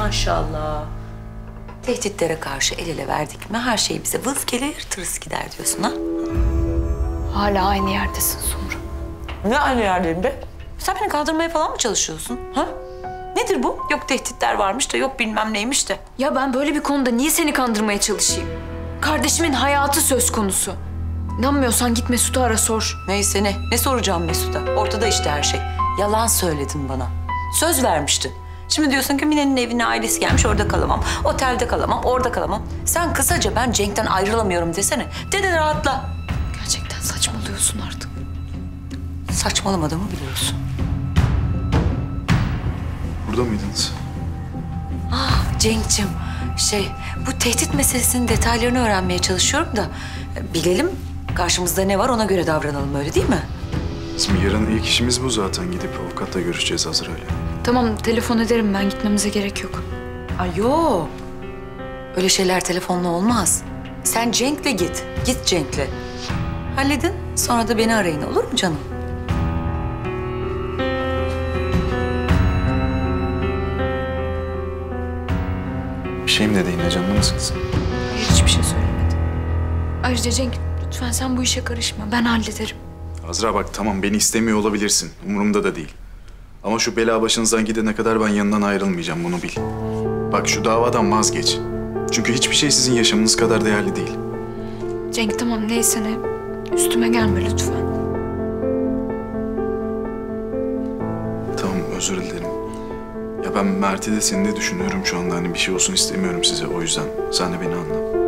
Maşallah. Tehditlere karşı el ele verdik mi her şey bize vız gelir tırıs gider diyorsun ha? Hala aynı yerdesin Sumru. Ne aynı yerdeyim be? Sen beni kandırmaya falan mı çalışıyorsun ha? Nedir bu? Yok tehditler varmış da yok bilmem neymiş de. Ya ben böyle bir konuda niye seni kandırmaya çalışayım? Kardeşimin hayatı söz konusu. İnanmıyorsan git Mesut'u ara sor. Neyse ne? Ne soracağım Mesut'a? Ortada işte her şey. Yalan söyledin bana. Söz vermiştin. Şimdi diyorsun ki Mine'nin evine ailesi gelmiş orada kalamam. Otelde kalamam, orada kalamam. Sen kısaca ben Cenk'ten ayrılamıyorum desene. Dede rahatla. Gerçekten saçmalıyorsun artık. Saçmalamadığımı biliyorsun. Burada mıydınız? Ah Cenk'cim, bu tehdit meselesinin detaylarını öğrenmeye çalışıyorum da bilelim karşımızda ne var ona göre davranalım öyle değil mi? Bizim yarın ilk işimiz bu zaten gidip avukatla görüşeceğiz Azra ile. Tamam telefon ederim ben gitmemize gerek yok. Ay yok. Öyle şeyler telefonla olmaz. Sen Cenk'le git. Git Cenk'le. Halledin sonra da beni arayın olur mu canım? Bir şeyim de değil, canlı mısınız? Hiçbir şey söylemedim. Ayrıca Cenk, lütfen sen bu işe karışma. Ben hallederim. Azra bak tamam, beni istemiyor olabilirsin. Umurumda da değil. Ama şu bela başınızdan gidene kadar ben yanından ayrılmayacağım, bunu bil. Bak şu davadan vazgeç. Çünkü hiçbir şey sizin yaşamınız kadar değerli değil. Cenk tamam, neyse ne. Üstüme gelme lütfen. Tamam, özür dilerim. Ya ben Mert'i de seni de düşünüyorum şu anda. Hani bir şey olsun istemiyorum size o yüzden. Sen de beni anla.